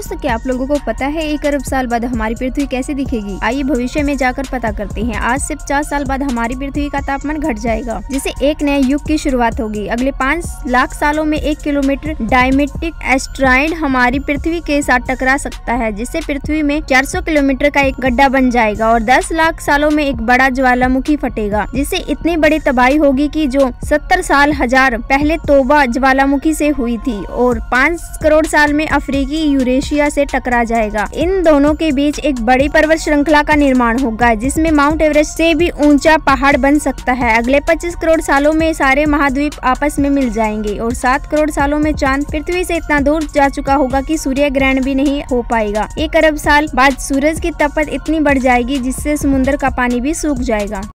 दोस्तों क्या आप लोगों को पता है 1 अरब साल बाद हमारी पृथ्वी कैसे दिखेगी? आइए भविष्य में जाकर पता करते हैं। आज से 50 साल बाद हमारी पृथ्वी का तापमान घट जाएगा, जिससे एक नए युग की शुरुआत होगी। अगले 5 लाख सालों में 1 किलोमीटर डायमेट्रिक एस्टेरॉयड हमारी पृथ्वी के साथ टकरा सकता है, जिससे पृथ्वी में 400 किलोमीटर का एक गड्ढा बन जाएगा और 10 लाख सालों में एक बड़ा ज्वालामुखी फटेगा, जिससे इतनी बड़ी तबाही होगी कि जो 70 साल पहले तोबा ज्वालामुखी से हुई थी, और 5 करोड़ साल में अफ्रीकी यूरेशिया से टकरा जाएगा। इन दोनों के बीच एक बड़ी पर्वत श्रृंखला का निर्माण होगा, जिसमें माउंट एवरेस्ट से भी ऊंचा पहाड़ बन सकता है। अगले 25 करोड़ सालों में सारे महाद्वीप आपस में मिल जाएंगे, और 7 करोड़ सालों में चांद पृथ्वी से इतना दूर जा चुका होगा कि सूर्य ग्रहण भी नहीं हो पाएगा। 1 अरब साल बाद सूरज की तपत इतनी बढ़ जाएगी जिससे समुद्र का पानी भी सूख जाएगा।